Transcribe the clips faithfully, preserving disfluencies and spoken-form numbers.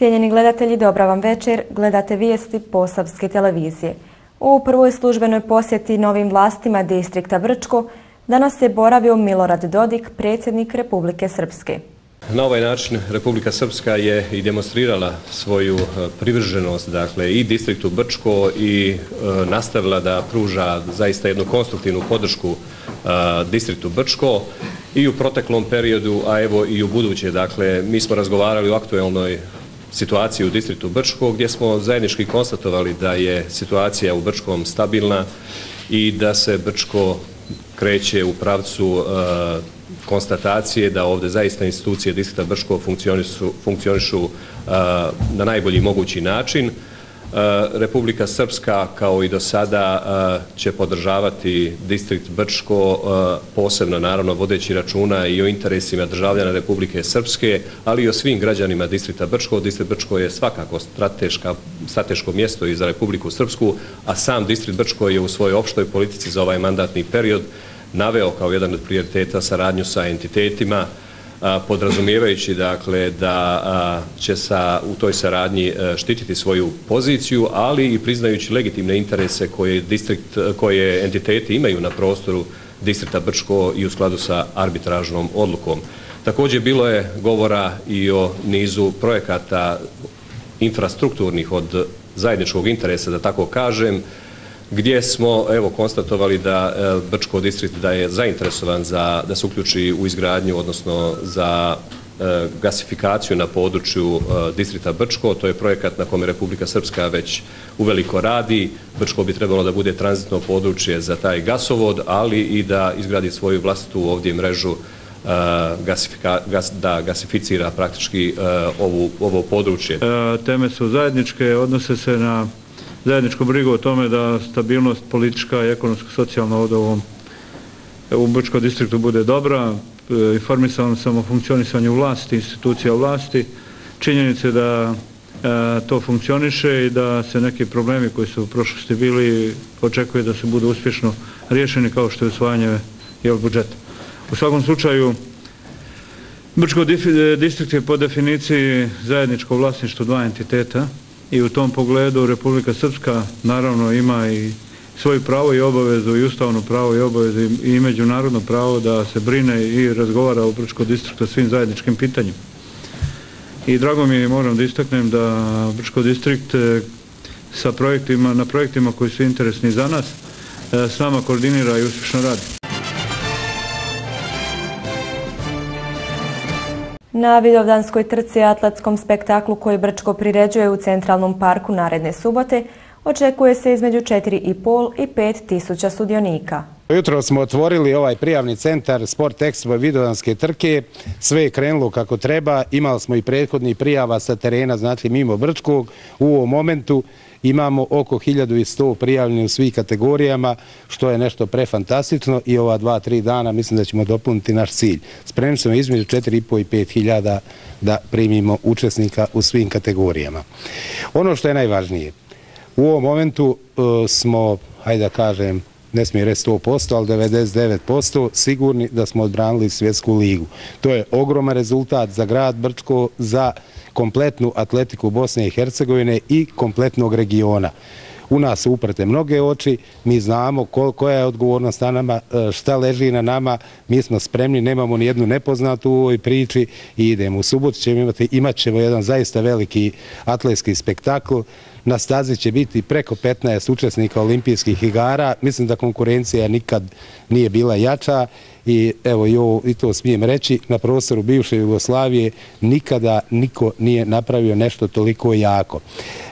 Cijenjeni gledatelji, dobra vam večer. Gledate vijesti Posavske televizije. U prvoj službenoj posjeti novim vlastima distrikta Brčko danas je boravio Milorad Dodik, predsjednik Republike Srpske. Na ovaj način Republika Srpska je i demonstrirala svoju privrženost, dakle, i distriktu Brčko i e, nastavila da pruža zaista jednu konstruktivnu podršku e, distriktu Brčko i u proteklom periodu, a evo i u buduće. Dakle, mi smo razgovarali o aktuelnoj situaciji u distriktu Brčko, gdje smo zajednički konstatovali da je situacija u Brčkom stabilna i da se Brčko kreće u pravcu e, konstatacije da ovdje zaista institucije distrikta Brčko funkcionišu, funkcionišu uh, na najbolji mogući način. Uh, Republika Srpska, kao i do sada, uh, će podržavati distrikt Brčko, uh, posebno naravno vodeći računa i o interesima državljana Republike Srpske, ali i o svim građanima distrikta Brčko. Distrikt Brčko je svakako strateško mjesto i za Republiku Srpsku, a sam distrikt Brčko je u svojoj opštoj politici za ovaj mandatni period naveo kao jedan od prioriteta saradnju sa entitetima, podrazumijevajući, dakle, da će sa, u toj saradnji štititi svoju poziciju, ali i priznajući legitimne interese koje, distrikt, koje entiteti imaju na prostoru distrikta Brčko i u skladu sa arbitražnom odlukom. Također bilo je govora i o nizu projekata infrastrukturnih od zajedničkog interesa, da tako kažem, gdje smo, evo, konstatovali da e, Brčko distrikt da je zainteresovan za, da se uključi u izgradnju, odnosno za e, gasifikaciju na području e, distrikta Brčko. To je projekat na kome Republika Srpska već uveliko radi. Brčko bi trebalo da bude tranzitno područje za taj gasovod, ali i da izgradi svoju vlastitu ovdje mrežu, e, gasifika, gas, da gasificira praktički e, ovu, ovo područje. E, teme su zajedničke, odnose se na zajedničku brigu o tome da stabilnost politička i ekonomsko-socijalna ovdje u ovom u Brčkom distriktu bude dobra. Informisan sam o funkcionisanju vlasti, institucija vlasti, činjenice da e, to funkcioniše i da se neki problemi koji su u prošlosti bili očekuje da se budu uspješno riješeni, kao što je usvajanje budžeta. U svakom slučaju, Brčko distrikt je po definiciji zajedničko vlasništvo dva entiteta i u tom pogledu Republika Srpska naravno ima i svoje pravo i obavezu, i ustavno pravo i obavezu i međunarodno pravo da se brine i razgovara u Brčkom distriktu o svim zajedničkim pitanjima. I drago mi je, moram da istaknem, da Brčko distrikt sa projektima, na projektima koji su interesni za nas, s nama koordinira i uspješno radi. Na Vidovdanskoj trci, atlatskom spektaklu koji Brčko priređuje u Centralnom parku naredne subote, očekuje se između četiri i pol i pet tisuća sudionika. Jutro smo otvorili ovaj prijavni centar Sport Expo Vidovdanske trke. Sve je krenulo kako treba. Imali smo i prethodnih prijava sa terena, znači mimo Brčkog. U ovom momentu imamo oko hiljadu i sto prijavljeni u svih kategorijama, što je nešto prefantastično, i ova dva, tri dana mislim da ćemo dopuniti naš cilj. Spremni smo između četiri i pol i pet hiljada da primimo učesnika u svim kategorijama. Ono što je najvažnije, u ovom momentu uh, smo, hajde da kažem, ne smije reći sto posto, ali devedeset devet posto sigurni da smo odbranili svjetsku ligu. To je ogroman rezultat za grad Brčko, za kompletnu atletiku Bosne i Hercegovine i kompletnog regiona. U nas su uprte mnoge oči, mi znamo koja je odgovornost na nama, šta leži na nama, mi smo spremni, nemamo ni jednu nepoznatu u ovoj priči i idemo. U subotu ćemo imati, imat ćemo jedan zaista veliki atletski spektakl. Na stazi će biti preko petnaest učesnika olimpijskih igara. Mislim da konkurencija nikad nije bila jača i evo jo, i to smijem reći, na prostoru bivše Jugoslavije nikada niko nije napravio nešto toliko jako.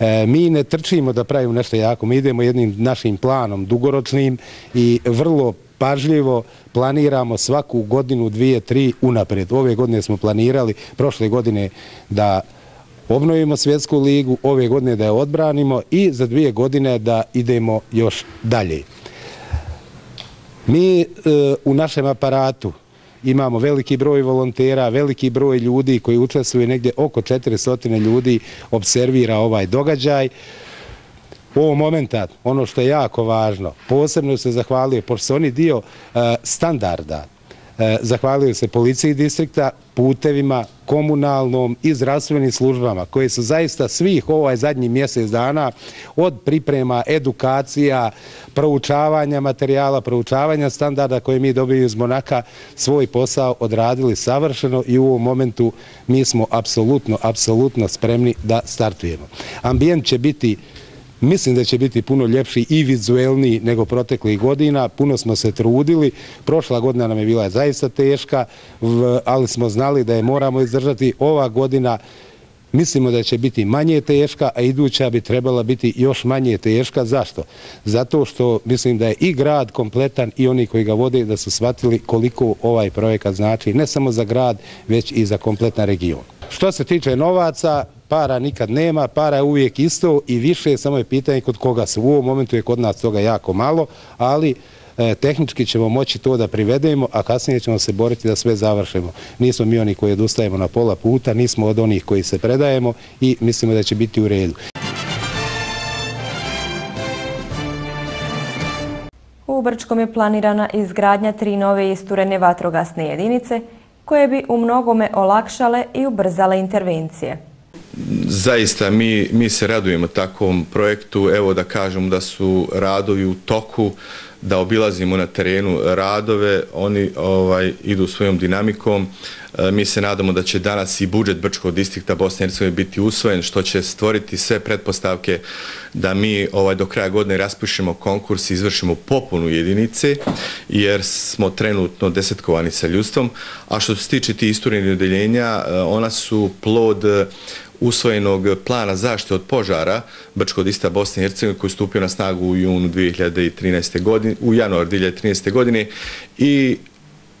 E, mi ne trčimo da pravimo nešto jako, mi idemo jednim našim planom dugoročnim i vrlo pažljivo planiramo svaku godinu, dvije, tri unaprijed. Ove godine smo planirali, prošle godine da obnovimo svjetsku ligu, ove godine da je odbranimo i za dvije godine da idemo još dalje. Mi e, u našem aparatu imamo veliki broj volontera, veliki broj ljudi koji učestvuju, negdje oko četiristo ljudi observira ovaj događaj. U ovom momentu, ono što je jako važno, posebno se zahvalio, pošto su oni dio e, standarda Zahvaljuju se policiji distrikta, putevima, komunalnom i zdravstvenim službama koje su zaista svih ovaj zadnji mjesec dana od priprema, edukacija, proučavanja materijala, proučavanja standarda koje mi dobijemo iz Monaka svoj posao odradili savršeno i u ovom momentu mi smo apsolutno, apsolutno spremni da startujemo. Ambijent će biti Mislim da će biti puno ljepši i vizuelniji nego proteklih godina. Puno smo se trudili. Prošla godina nam je bila zaista teška, ali smo znali da je moramo izdržati. Ova godina mislimo da će biti manje teška, a iduća bi trebala biti još manje teška. Zašto? Zato što mislim da je i grad kompletan i oni koji ga vode da su shvatili koliko ovaj projekat znači ne samo za grad, već i za kompletan region. Što se tiče novaca, para nikad nema, para je uvijek isto i više, samo je pitanje kod koga se. U ovom momentu je kod nas toga jako malo, ali e, tehnički ćemo moći to da privedemo, a kasnije ćemo se boriti da sve završimo. Nismo mi oni koji odustajemo na pola puta, nismo od onih koji se predajemo i mislimo da će biti u redu. U Brčkom je planirana izgradnja tri nove isturene vatrogasne jedinice koje bi u mnogome olakšale i ubrzale intervencije. Zaista mi, mi se radujemo takvom projektu, evo da kažem da su radovi u toku, da obilazimo na terenu radove, oni ovaj, idu svojom dinamikom. E, mi se nadamo da će danas i budžet Brčkog distrikta Bosne i Hercegovine biti usvojen, što će stvoriti sve pretpostavke da mi ovaj, do kraja godine raspišemo konkurs i izvršimo popunu jedinice, jer smo trenutno desetkovani sa ljudstvom. A što se tiče tih isturenih odeljenja, ona su plod usvojenog plana zaštite od požara Brčkog distrikta Bosne i Hercegovine koji je stupio na snagu u junu dvije hiljade trinaeste. godine, u januar dvije hiljade trinaeste. godine i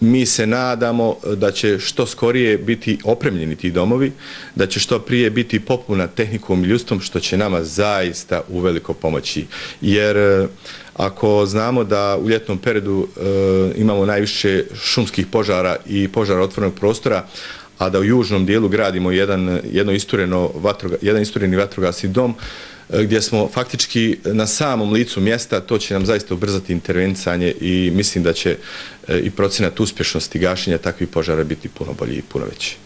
mi se nadamo da će što skorije biti opremljeni ti domovi, da će što prije biti popuna tehnikom i ljudstvom što će nama zaista uveliko pomoći. Jer ako znamo da u ljetnom periodu e, imamo najviše šumskih požara i požara otvorenog prostora, a da u južnom dijelu gradimo jedan, jedno istureno vatroga, jedan istureni vatrogasni dom, gdje smo faktički na samom licu mjesta, to će nam zaista ubrzati intervencanje i mislim da će i procenat uspješnosti gašenja takvih požara biti puno bolji i puno veći.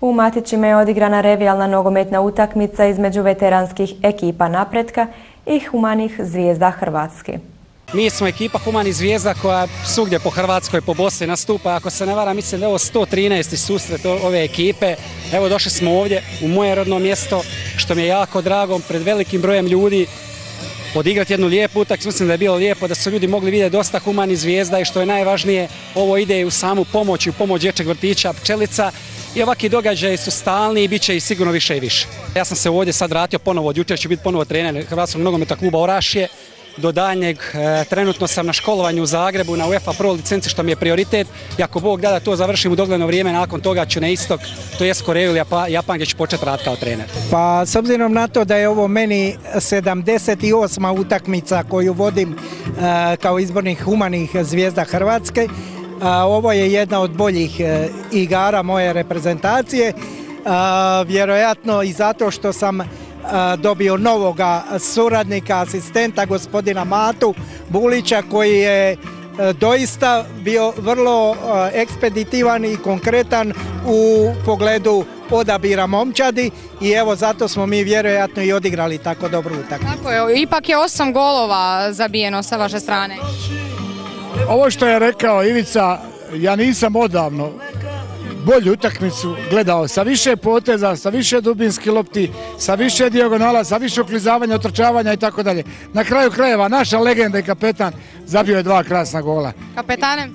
U Matićima je odigrana revijalna nogometna utakmica između veteranskih ekipa Napretka i Humanih zvijezda Hrvatske. Mi smo ekipa Humane zvijezda koja svugdje po Hrvatskoj, po Bosni nastupa. Ako se ne varam, mislim da je ovo sto trinaesti susret ove ekipe. Evo došli smo ovdje u moje rodno mjesto, što mi je jako drago, pred velikim brojem ljudi odigrati jednu lijepu utakmicu. Mislim da je bilo lijepo, da su ljudi mogli vidjeti dosta Humanih zvijezda i što je najvažnije, ovo ide u samu pomoć i u pomoć dječjeg vrtića Pčelica. I ovakvi događaji su stalni i bit će ih sigurno više i više. Ja sam se ovdje sad vratio ponovo, od jučer ću biti ponovo trener Hrvatskog nogometa kluba Orašje. Do daljnjeg, e, trenutno sam na školovanju u Zagrebu, na UEFA Pro licenci, što mi je prioritet. I ako Bog da da to završim u dogledno vrijeme, nakon toga ću na istok, to je Koreju ili Japan, gdje ću početi raditi kao trener. Pa, s obzirom na to da je ovo meni sedamdeset osma utakmica koju vodim e, kao izbornih Humanih zvijezda Hrvatske, a, ovo je jedna od boljih e, igara moje reprezentacije, a, vjerojatno i zato što sam dobio novoga suradnika, asistenta, gospodina Matu Bulića, koji je doista bio vrlo ekspeditivan i konkretan u pogledu odabira momčadi i evo zato smo mi vjerojatno i odigrali tako dobru utakmicu. Tako je, ipak je osam golova zabijeno sa vaše strane. Ovo što je rekao Ivica, ja nisam odavno bolju utakmicu gledao, sa više poteza, sa više dubinskih lopti, sa više dijagonala, sa više oklizavanja, otrčavanja i tako dalje. Na kraju krajeva naša legenda i kapetan zabio je dva krasna gola. Kapetane?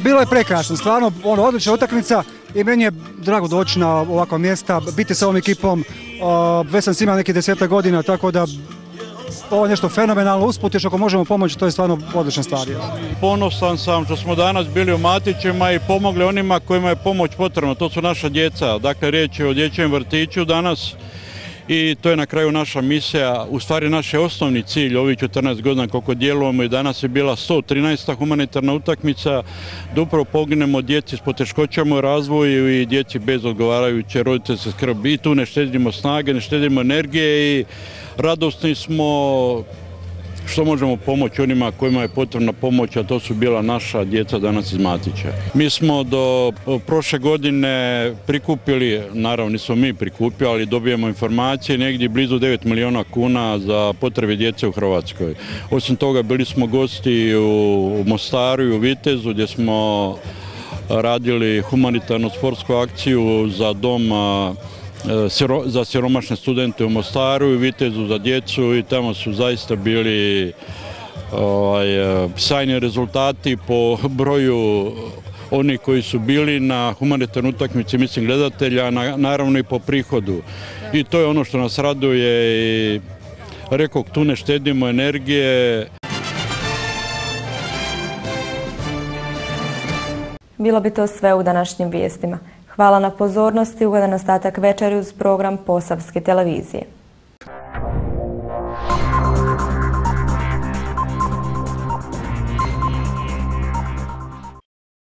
Bilo je prekrasno, stvarno ono, odlična utakmica i meni je drago doći na ovakva mjesta, biti sa ovom ekipom, već sam imao nekih desetak godina, tako da ovo je nešto fenomenalno, usput još ako možemo pomoći, to je stvarno odlična stvar. Ponosan sam što smo danas bili u Matićima i pomogli onima kojima je pomoć potrebna, to su naša djeca, dakle riječ je o dječjem vrtiću danas i to je na kraju naša misija, u stvari naš je osnovni cilj ovih četrnaest godina koliko djelujemo i danas je bila sto trinaesta humanitarna utakmica da upravo poginemo djeci s poteškoćama u razvoju i djeci bez odgovarajuće roditeljske skrbi i tu ne štedimo snage, ne štedimo energije i radosni smo što možemo pomoći onima kojima je potrebna pomoć, a to su bila naša djeca danas iz Matića. Mi smo do prošle godine prikupili, naravno nismo mi prikupili, ali dobijemo informacije, negdje blizu devet miliona kuna za potrebe djece u Hrvatskoj. Osim toga bili smo gosti u Mostaru i u Vitezu gdje smo radili humanitarnu sportsku akciju za dom za siromašne studente u Mostaru i Vitezu za djecu i tamo su zaista bili sjajni rezultati po broju onih koji su bili na humanitarnoj utakmici, mislim gledatelja, naravno i po prihodu. I to je ono što nas raduje i rekoh, tu ne štedimo energije. Bilo bi to sve u današnjim vijestima. Hvala na pozornosti, ugodan ostatak večeri uz program Posavske televizije.